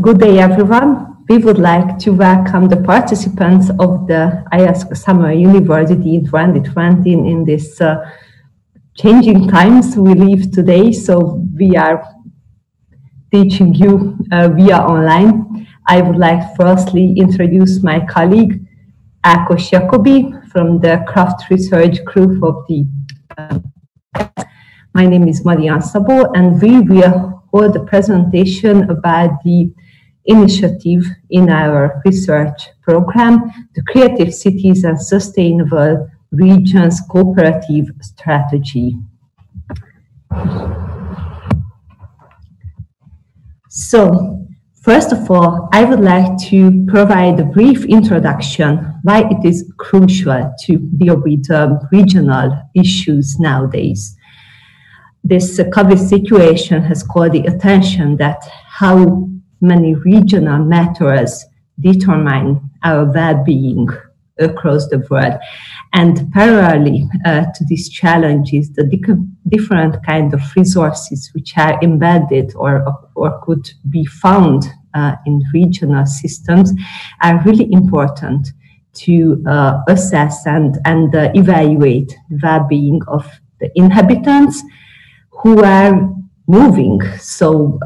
Good day, everyone. We would like to welcome the participants of the IASK Summer University 2020 in this changing times we live today. So we are teaching you via online. I would like firstly introduce my colleague, Ákos Jakobi, from the Craft Research Group of the My name is Mariann Szabó, and we will hold a presentation about the initiative in our research program, the Creative Cities and Sustainable Regions Cooperative Strategy. So, first of all, I would like to provide a brief introduction why it is crucial to deal with regional issues nowadays. This COVID situation has called the attention that how many regional matters determine our well-being across the world. And parallelly to these challenges, the different kind of resources which are embedded or could be found in regional systems are really important to assess and evaluate the well-being of the inhabitants who are moving. So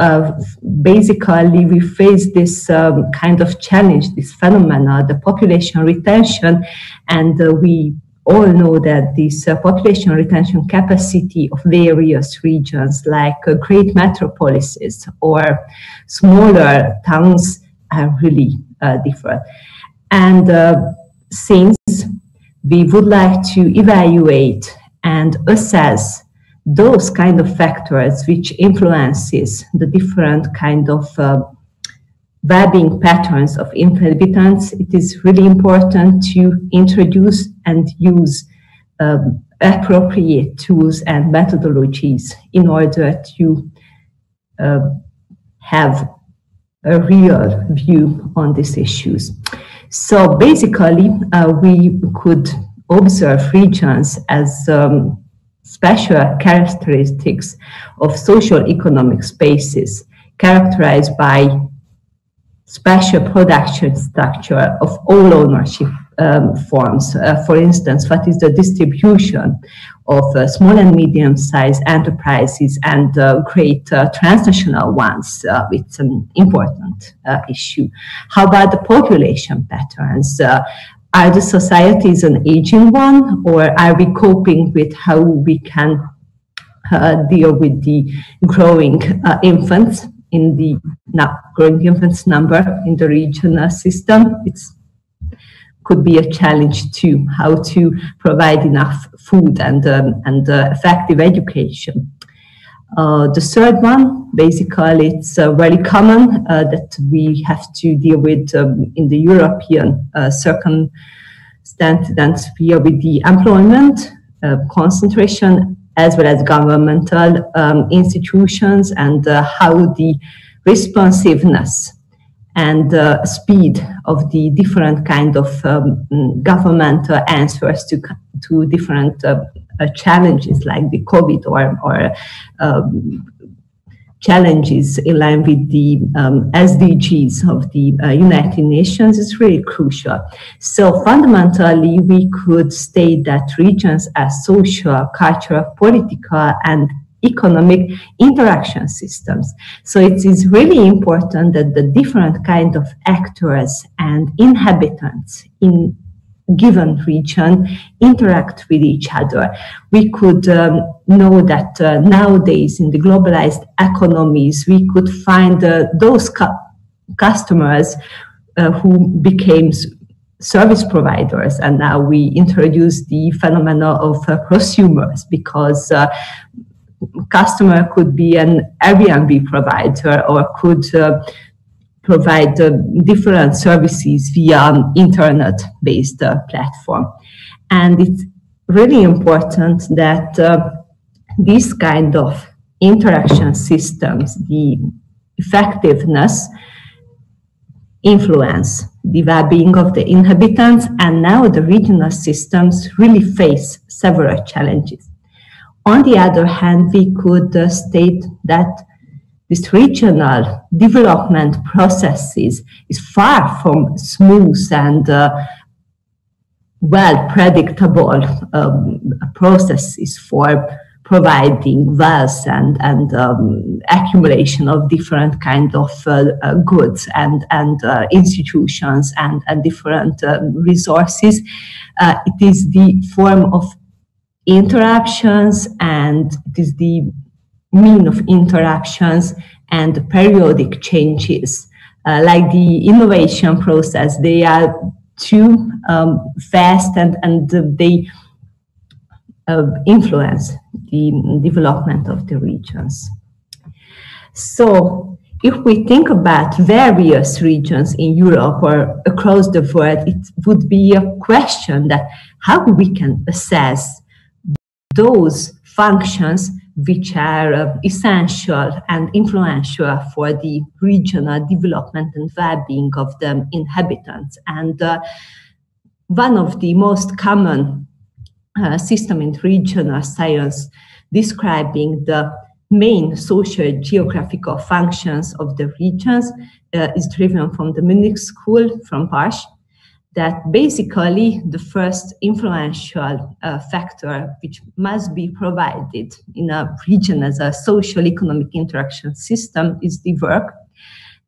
basically we face this kind of challenge, this phenomena, the population retention, and we all know that this population retention capacity of various regions like great metropolises or smaller towns are really different. And since we would like to evaluate and assess those kind of factors which influences the different kind of well-being patterns of inhabitants, it is really important to introduce and use appropriate tools and methodologies in order to have a real view on these issues. So basically, we could observe regions as special characteristics of social economic spaces characterized by special production structure of all ownership forms. For instance, what is the distribution of small and medium-sized enterprises and great transnational ones? It's an important issue. How about the population patterns? Are the societies an aging one, or are we coping with how we can deal with the growing infants in the growing infants number in the regional system? It could be a challenge too, how to provide enough food and effective education. The third one, basically, it's very common that we have to deal with in the European circumstance here with the employment concentration as well as governmental institutions and how the responsiveness and speed of the different kind of governmental answers to different challenges like the COVID or challenges in line with the SDGs of the United Nations is really crucial. So fundamentally, we could state that regions are social, cultural, political, and economic interaction systems. So it is really important that the different kind of actors and inhabitants in given region interact with each other. We could know that nowadays in the globalized economies, we could find those customers who became service providers, and now we introduce the phenomena of prosumers, because customer could be an Airbnb provider or could provide different services via internet-based platform. And it's really important that this kind of interaction systems, the effectiveness, influence the well-being of the inhabitants, and now the regional systems really face several challenges. On the other hand, we could state that with regional development processes is far from smooth and well predictable processes for providing wealth and accumulation of different kind of goods and institutions and different resources. It is the form of interruptions, and it is the mean of interruptions and periodic changes. Like the innovation process, they are too fast and they influence the development of the regions. So if we think about various regions in Europe or across the world, it would be a question that how we can assess those functions which are essential and influential for the regional development and well-being of the inhabitants. And one of the most common system in regional science describing the main social geographical functions of the regions is driven from the Munich School, from Barsch, that basically the first influential factor which must be provided in a region as a social-economic interaction system is the work.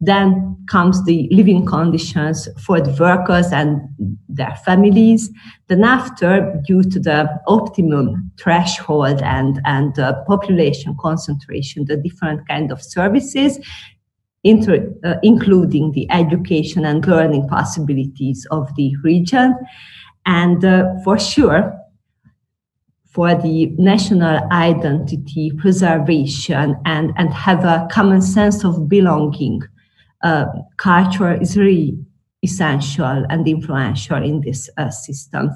Then comes the living conditions for the workers and their families. Then after, due to the optimum threshold and population concentration, the different kind of services, including the education and learning possibilities of the region. And for sure, for the national identity preservation and have a common sense of belonging, culture is really essential and influential in this system.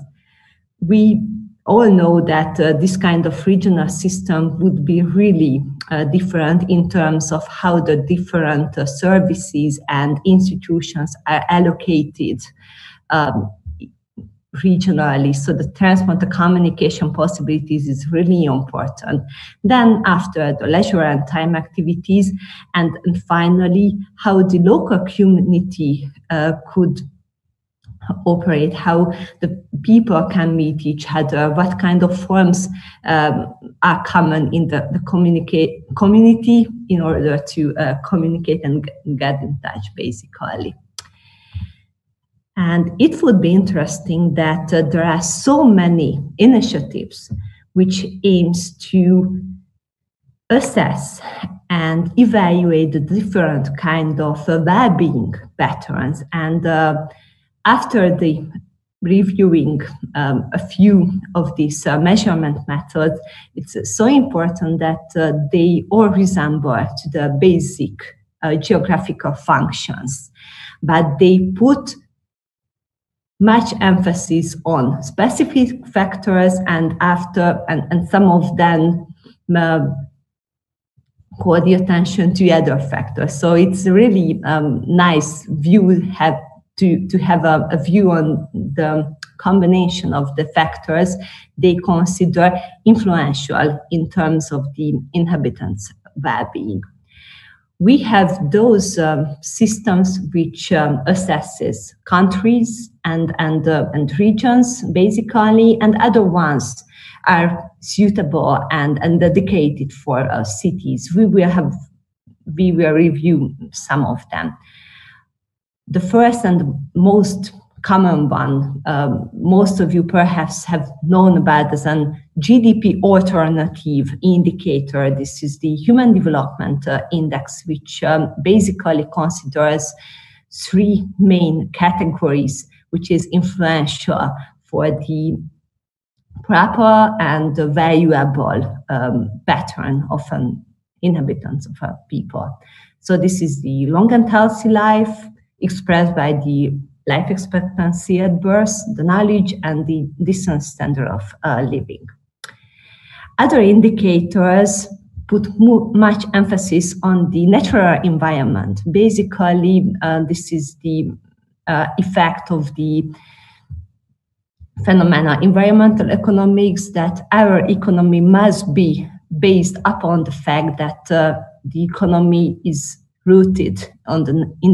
We all know that this kind of regional system would be really different in terms of how the different services and institutions are allocated regionally. So the transport, the communication possibilities is really important. Then after, the leisure and time activities, and finally how the local community could operate, how the people can meet each other, what kind of forms are common in the community in order to communicate and get in touch, basically. And it would be interesting that there are so many initiatives which aims to assess and evaluate the different kind of well-being patterns. And after the reviewing a few of these measurement methods, it's so important that they all resemble to the basic geographical functions, but they put much emphasis on specific factors and some of them call the attention to other factors. So it's really nice view to have a view on the combination of the factors they consider influential in terms of the inhabitants' well-being. We have those systems which assesses countries and regions, basically, and other ones are suitable and dedicated for cities. We will review some of them. The first and most common one, most of you perhaps have known about as an GDP alternative indicator. This is the Human Development Index, which basically considers three main categories, which is influential for the proper and valuable pattern of an inhabitants of a people. So this is the long and healthy life, expressed by the life expectancy at birth, the knowledge, and the decent standard of living. Other indicators put much emphasis on the natural environment. Basically, this is the effect of the phenomena environmental economics, that our economy must be based upon the fact that the economy is rooted in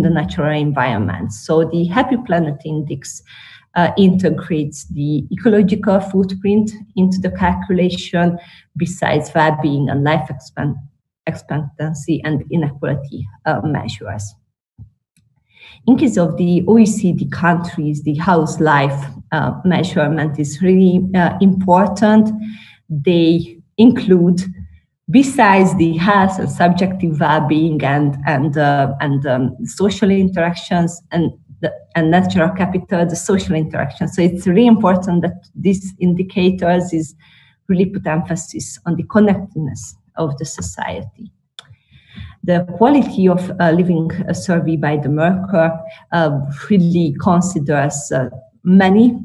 the natural environment. So the Happy Planet Index integrates the ecological footprint into the calculation, besides well-being and life expectancy and inequality measures. In case of the OECD countries, the house life measurement is really important. They include, besides the health and subjective well-being and social interactions and natural capital, the social interaction. So it's really important that these indicators is really put emphasis on the connectedness of the society. The quality of living survey by the Mercer really considers many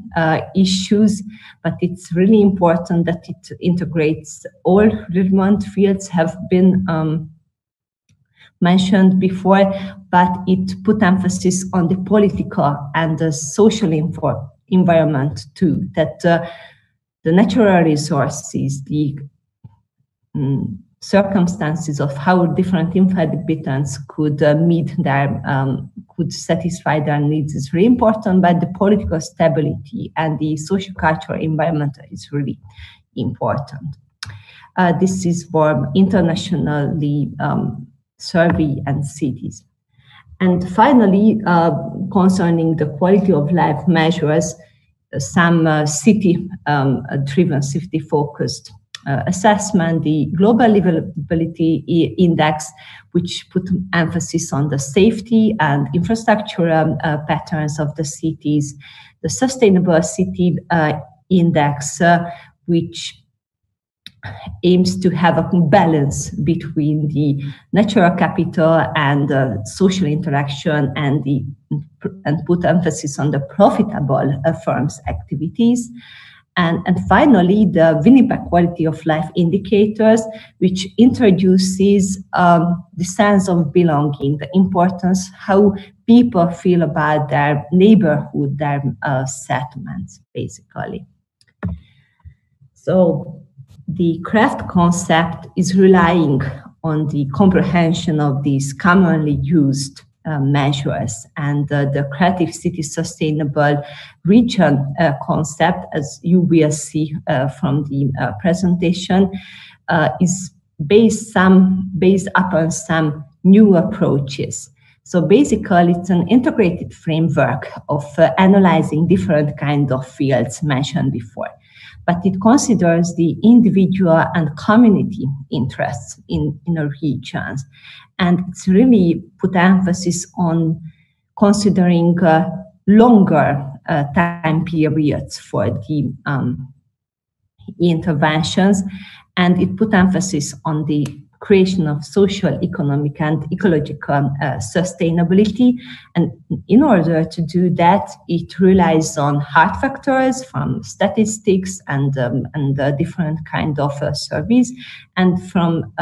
issues, but it's really important that it integrates all relevant fields have been mentioned before, but it put emphasis on the political and the social environment too, that the natural resources, the circumstances of how different inhabitants could meet their, could satisfy their needs is really important, but the political stability and the social cultural environment is really important. This is for internationally survey and cities. And finally, concerning the quality of life measures, some city-driven, city-focused assessment, the Global Livability Index, which put emphasis on the safety and infrastructural patterns of the cities, the Sustainable City Index, which aims to have a balance between the natural capital and social interaction and put emphasis on the profitable firms' activities. And finally, the Winnipeg Quality of Life Indicators, which introduces the sense of belonging, the importance, how people feel about their neighborhood, their settlements, basically. So the craft concept is relying on the comprehension of these commonly used measures, and the Creative City Sustainable Region concept, as you will see from the presentation, is based upon some new approaches. So basically, it's an integrated framework of analyzing different kinds of fields mentioned before, but it considers the individual and community interests in our regions. And it's really put emphasis on considering longer time periods for the interventions. And it put emphasis on the creation of social, economic, and ecological sustainability. And in order to do that, it relies on hard factors from statistics and different kind of surveys, and from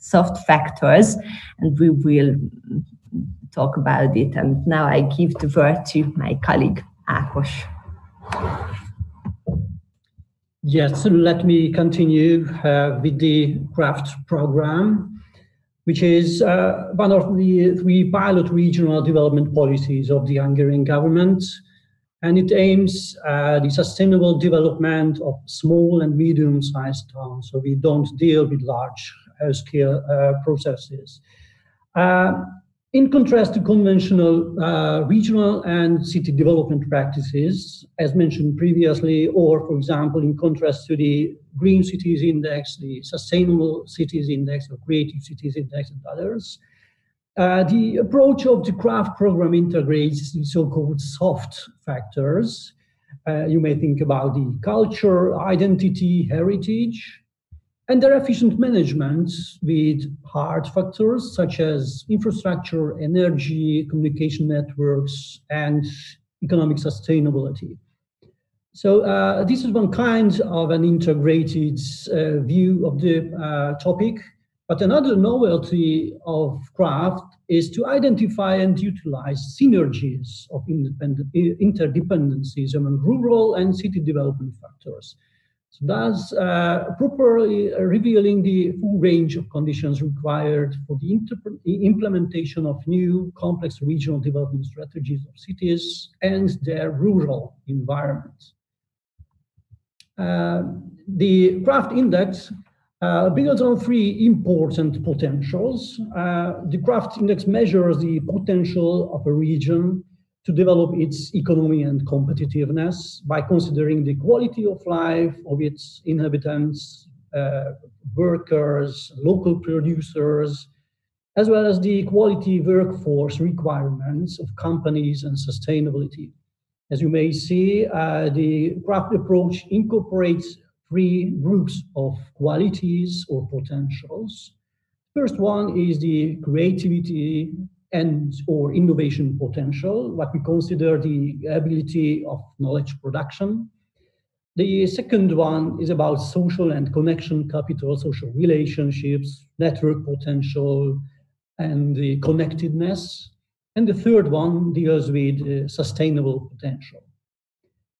soft factors. And we will talk about it. And now I give the word to my colleague, Ákos. Yes, let me continue with the CRAFT program, which is one of the three pilot regional development policies of the Hungarian government. And it aims the sustainable development of small and medium-sized towns. So we don't deal with large-scale processes. In contrast to conventional regional and city development practices, as mentioned previously, or for example, in contrast to the Green Cities Index, the Sustainable Cities Index, or Creative Cities Index, and others, the approach of the CRAFT program integrates the so-called soft factors. You may think about the culture, identity, heritage, and their efficient management with hard factors such as infrastructure, energy, communication networks, and economic sustainability. So this is one kind of an integrated view of the topic, but another novelty of CRAFT is to identify and utilize synergies of interdependencies among rural and city development factors. So thus, properly revealing the full range of conditions required for the implementation of new complex regional development strategies of cities and their rural environments. The Craft Index builds on three important potentials. The Craft Index measures the potential of a region to develop its economy and competitiveness by considering the quality of life of its inhabitants, workers, local producers, as well as the quality workforce requirements of companies and sustainability. As you may see, the Craft approach incorporates three groups of qualities or potentials. First one is the creativity and or innovation potential, what we consider the ability of knowledge production. The second one is about social and connection capital, social relationships, network potential, and the connectedness. And the third one deals with sustainable potential.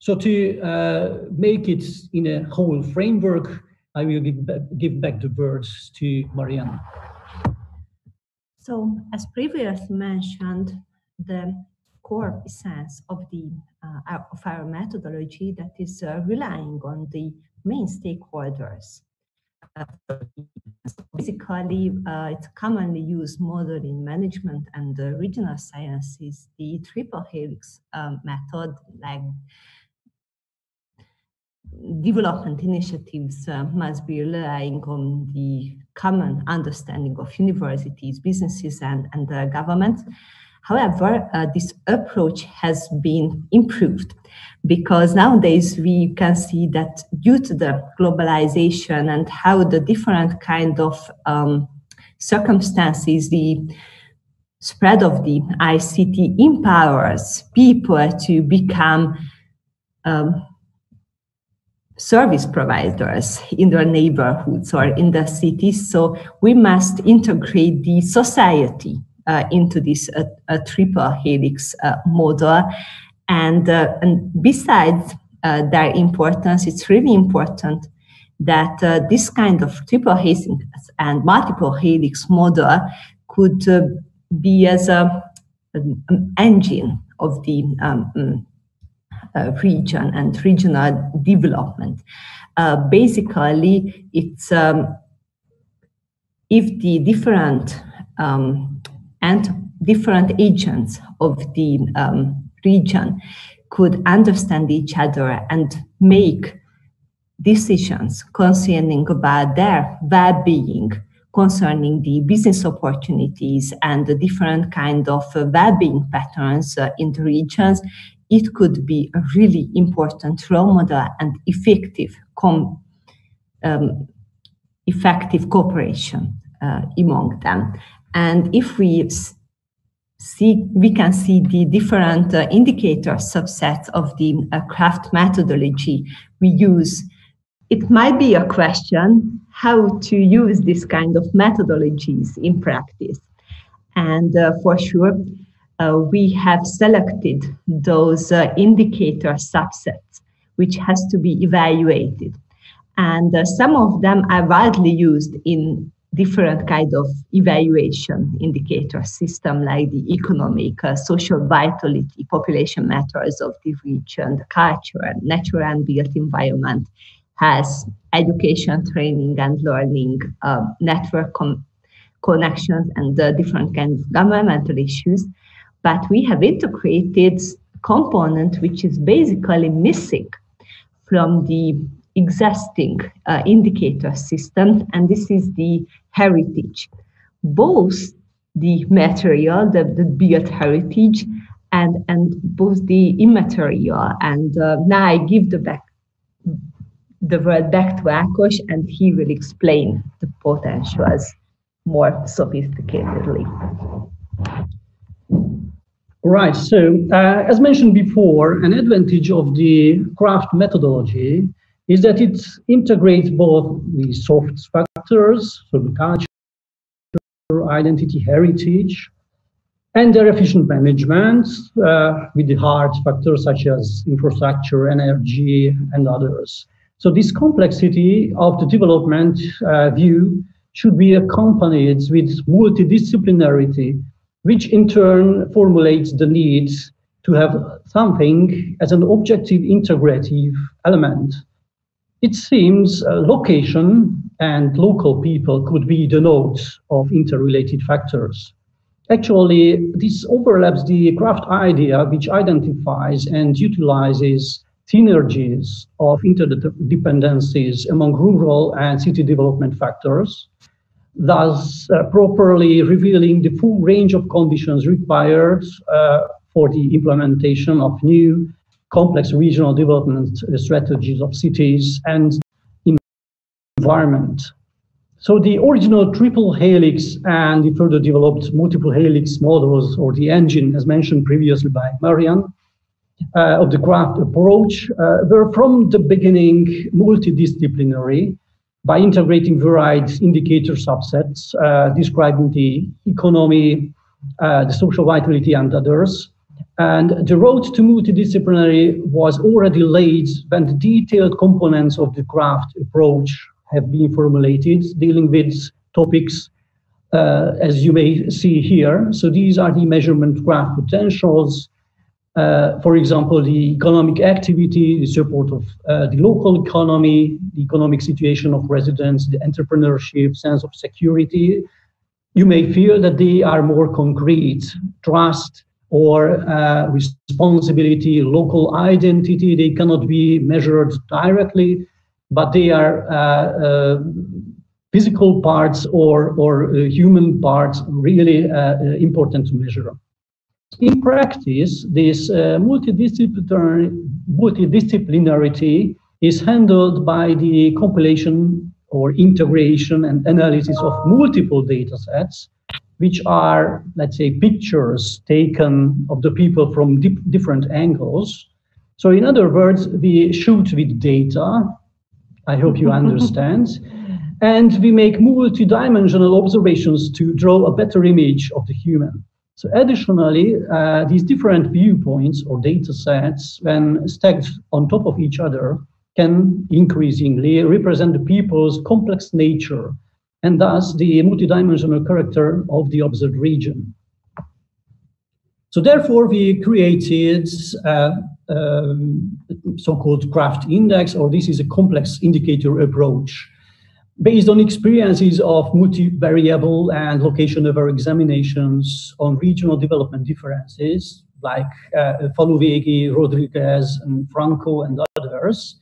So to make it in a whole framework, I will give back the words to Mariann. So, as previously mentioned, the core essence of our methodology that is relying on the main stakeholders. Basically, it's a commonly used model in management and the regional sciences, the triple helix method, like development initiatives must be relying on the common understanding of universities, businesses, and governments. However, this approach has been improved because nowadays we can see that due to the globalization and how the different kind of circumstances, the spread of the ICT empowers people to become service providers in their neighborhoods or in the cities. So we must integrate the society into this triple helix model. And besides their importance, it's really important that this kind of triple helix and multiple helix model could be as an engine of the region and regional development. Basically, it's if the different different agents of the region could understand each other and make decisions concerning about their well-being, concerning the business opportunities and the different kind of well-being patterns in the regions, it could be a really important role model and effective effective cooperation among them. And if we can see the different indicator subsets of the Craft methodology we use. It might be a question how to use this kind of methodologies in practice. And for sure, we have selected those indicator subsets, which has to be evaluated. And some of them are widely used in different kind of evaluation indicator system, like the economic, social vitality, population matters of the region, the culture, natural and built environment, health, education, training and learning, network connections, and the different kinds of governmental issues. But we have integrated component which is basically missing from the existing indicator systems, and this is the heritage. Both the material, the built heritage, and both the immaterial. And now I give the word back to Ákos, and he will explain the potentials more sophisticatedly. Right, so as mentioned before, an advantage of the Craft methodology is that it integrates both the soft factors, so the culture, identity, heritage, and their efficient management with the hard factors such as infrastructure, energy, and others. So this complexity of the development view should be accompanied with multidisciplinarity, which in turn formulates the needs to have something as an objective integrative element. It seems location and local people could be the nodes of interrelated factors. Actually, this overlaps the craft idea, which identifies and utilizes synergies of interdependencies among rural and city development factors, thus properly revealing the full range of conditions required for the implementation of new complex regional development strategies of cities and environment. So the original triple helix and the further developed multiple helix models, or the engine, as mentioned previously by Mariann, of the craft approach, were from the beginning multidisciplinary by integrating varied indicator subsets describing the economy, the social vitality, and others. And the road to multidisciplinary was already laid when the detailed components of the craft approach have been formulated, dealing with topics as you may see here. So these are the measurement graph potentials, for example, the economic activity, the support of the local economy, the economic situation of residents, the entrepreneurship, sense of security. You may feel that they are more concrete: trust or responsibility, local identity. They cannot be measured directly, but they are physical parts or human parts really important to measure. In practice, this multidisciplinarity is handled by the compilation or integration and analysis of multiple data sets, which are, let's say, pictures taken of the people from different angles. So in other words, we shoot with data, I hope you understand, and we make multidimensional observations to draw a better image of the human. So additionally, these different viewpoints or data sets, when stacked on top of each other, can increasingly represent the people's complex nature and thus the multidimensional character of the observed region. So therefore, we created so-called craft index, or this is a complex indicator approach based on experiences of multivariable and location-aware examinations on regional development differences, like Faluvégi, Rodriguez, and Franco, and others.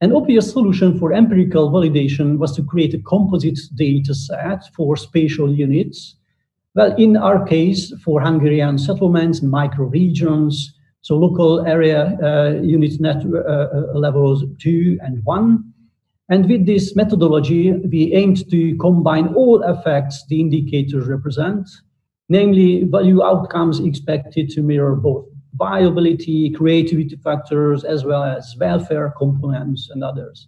An obvious solution for empirical validation was to create a composite data set for spatial units. Well, in our case, for Hungarian settlements, micro-regions, so local area unit network levels 2 and 1. And with this methodology, we aimed to combine all effects the indicators represent, namely value outcomes expected to mirror both viability, creativity factors, as well as welfare components and others.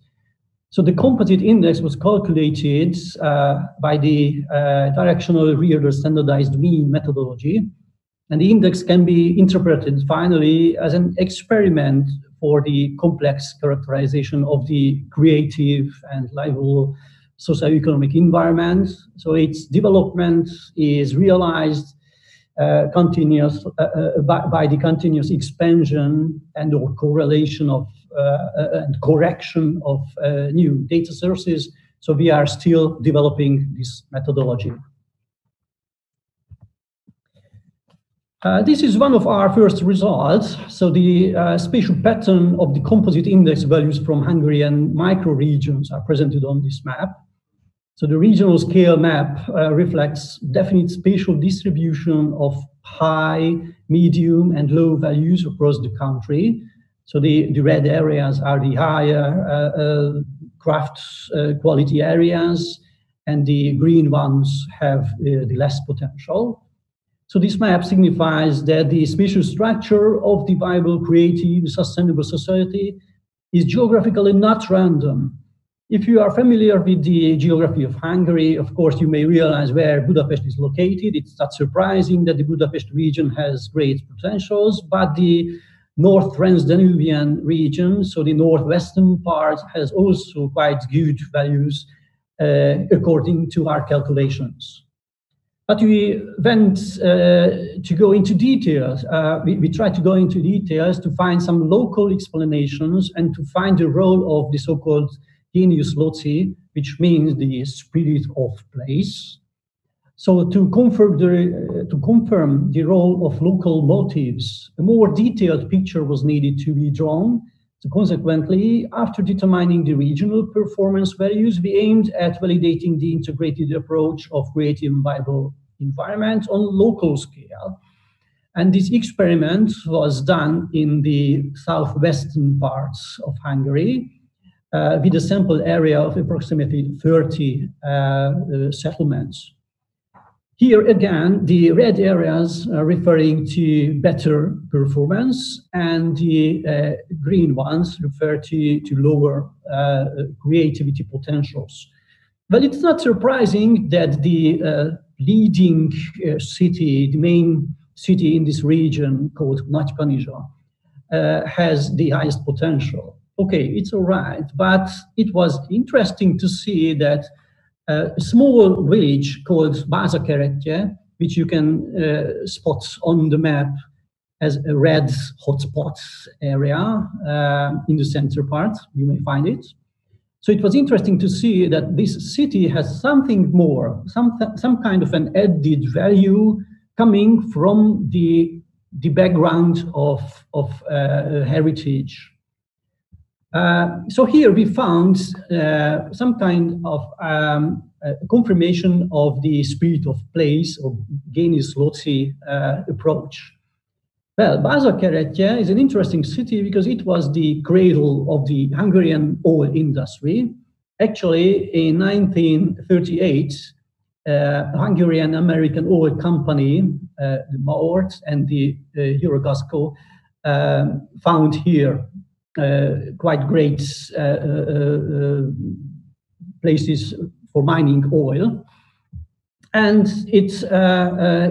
So the composite index was calculated by the directional reader standardized mean methodology. And the index can be interpreted finally as an experiment for the complex characterization of the creative and livable socioeconomic environment. So its development is realized by the continuous expansion and or correlation of and correction of new data sources. So we are still developing this methodology. This is one of our first results. So the spatial pattern of the composite index values from Hungarian microregions are presented on this map. So the regional scale map reflects definite spatial distribution of high, medium, and low values across the country. So the red areas are the higher craft quality areas, and the green ones have the less potential. So this map signifies that the spatial structure of the viable, creative, sustainable society is geographically not random. If you are familiar with the geography of Hungary, of course, you may realize where Budapest is located. It's not surprising that the Budapest region has great potentials, but the North Transdanubian region, so the northwestern part, has also quite good values according to our calculations. But we went to go into details. We tried to go into details to find some local explanations and to find the role of the so-called genius loci, which means the spirit of place. So to confirm the role of local motives, a more detailed picture was needed to be drawn. So consequently, after determining the regional performance values, we aimed at validating the integrated approach of creating viable environment on local scale. And this experiment was done in the southwestern parts of Hungary with a sample area of approximately 30 settlements. Here again, the red areas are referring to better performance, and the green ones refer to lower creativity potentials. But it's not surprising that the leading city, the main city in this region called Nagykanizsa, has the highest potential. Okay, it's all right, but it was interesting to see that a small village called Bázakerettye, which you can spot on the map as a red hotspot area in the center part, you may find it. So it was interesting to see that this city has something more, some kind of an added value coming from the background of heritage. So here we found some kind of confirmation of the spirit of place or genius loci approach. Well, Bázakerettye is an interesting city because it was the cradle of the Hungarian oil industry. Actually, in 1938, Hungarian-American oil company, the Maort and the Eurogasco, found here quite great places for mining oil, and it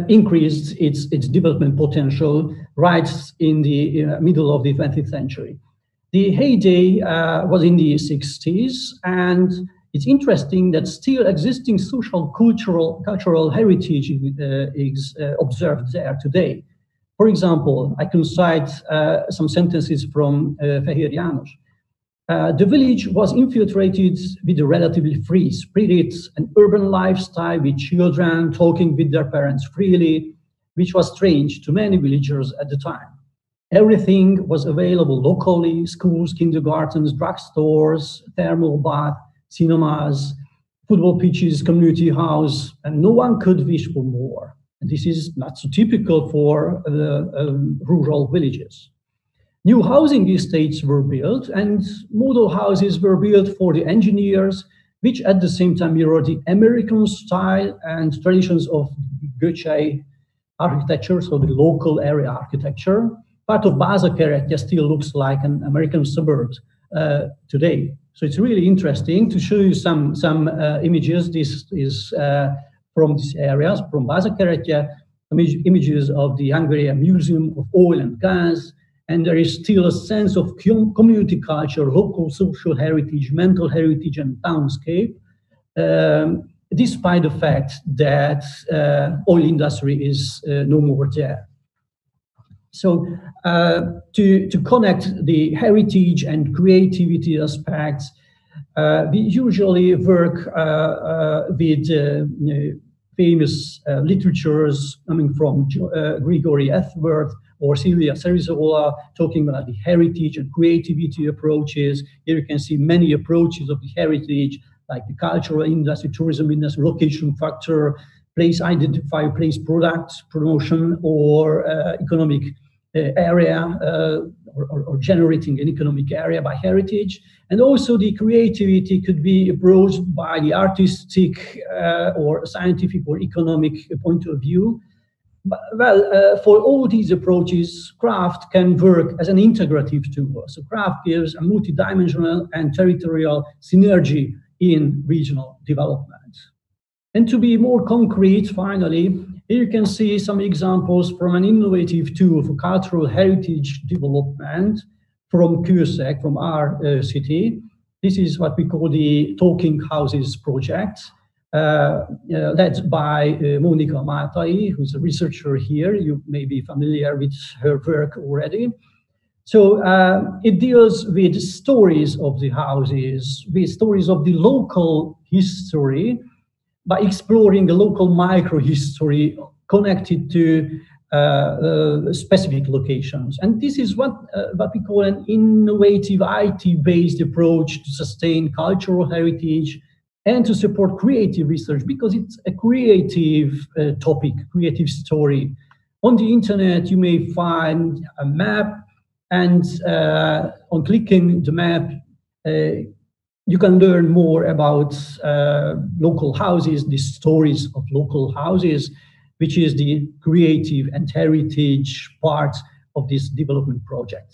increased its development potential right in the middle of the 20th century. The heyday was in the 60s, and it's interesting that still existing social, cultural heritage is observed there today. For example, I can cite some sentences from Fehér János. The village was infiltrated with a relatively free spirit, an urban lifestyle with children talking with their parents freely, which was strange to many villagers at the time. Everything was available locally: schools, kindergartens, drugstores, thermal bath, cinemas, football pitches, community house, and no one could wish for more. This is not so typical for rural villages. New housing estates were built, and model houses were built for the engineers, which at the same time mirror the American style and traditions of Gochai architecture, so the local area architecture. Part of Bázakerettye still looks like an American suburb today. So it's really interesting to show you some images. This is from these areas, from Bázakerettye, images of the Hungarian Museum of Oil and Gas, and there is still a sense of community culture, local social heritage, mental heritage, and townscape, despite the fact that oil industry is no more there. So to connect the heritage and creativity aspects, we usually work with famous literatures coming from Gregory Ethworth or Silvia Serizola, talking about the heritage and creativity approaches. Here you can see many approaches of the heritage, like the cultural industry, tourism industry, location factor, place identifier, place products, promotion, or economic area, or generating an economic area by heritage. And also the creativity could be approached by the artistic or scientific or economic point of view. But, well, for all these approaches, craft can work as an integrative tool. So craft gives a multidimensional and territorial synergy in regional development. And to be more concrete, finally, Here you can see some examples from an innovative tool for cultural heritage development from CureSec, from our city. This is what we call the Talking Houses project, led by Monica Matai, who's a researcher here. You may be familiar with her work already. So it deals with stories of the houses, with stories of the local history, by exploring the local microhistory connected to specific locations. And this is what we call an innovative IT-based approach to sustain cultural heritage and to support creative research, because it's a creative topic, creative story. On the internet, you may find a map, and on clicking the map, you can learn more about local houses, the stories of local houses, which is the creative and heritage part of this development project.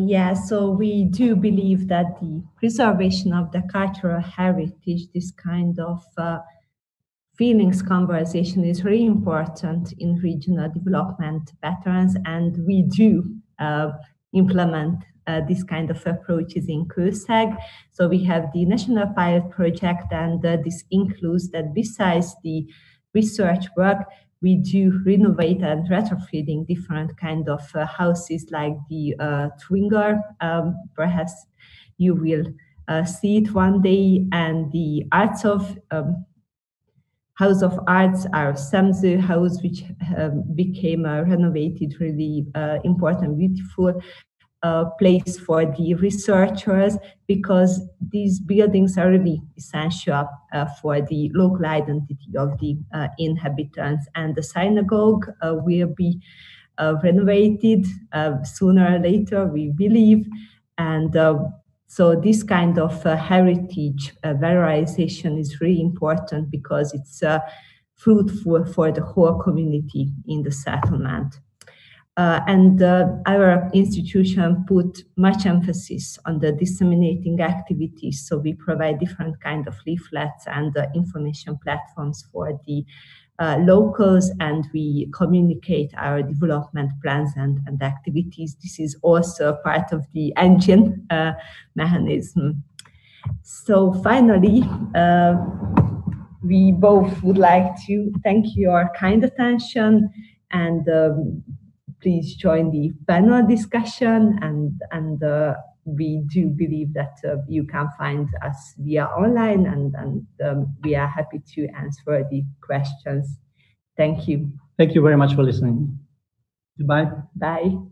Yeah, so we do believe that the preservation of the cultural heritage, this kind of feelings conversation is really important in regional development patterns, and we do implement this kind of approaches in CureSec. So we have the national pilot project, and this includes that besides the research work, we do renovate and retrofitting different kind of houses, like the Twinger. Perhaps you will see it one day, and the Arts of House of Arts, our Szemző house, which became a renovated, really important, beautiful place for the researchers, because these buildings are really essential for the local identity of the inhabitants. And the synagogue will be renovated sooner or later, we believe. And so this kind of heritage valorization is really important, because it's fruitful for the whole community in the settlement. And our institution put much emphasis on the disseminating activities. So we provide different kind of leaflets and information platforms for the locals, and we communicate our development plans and activities. This is also part of the engine mechanism. So finally, we both would like to thank your kind attention, and please join the panel discussion, and we do believe that you can find us via online, and we are happy to answer the questions. Thank you. Thank you very much for listening. Goodbye. Bye.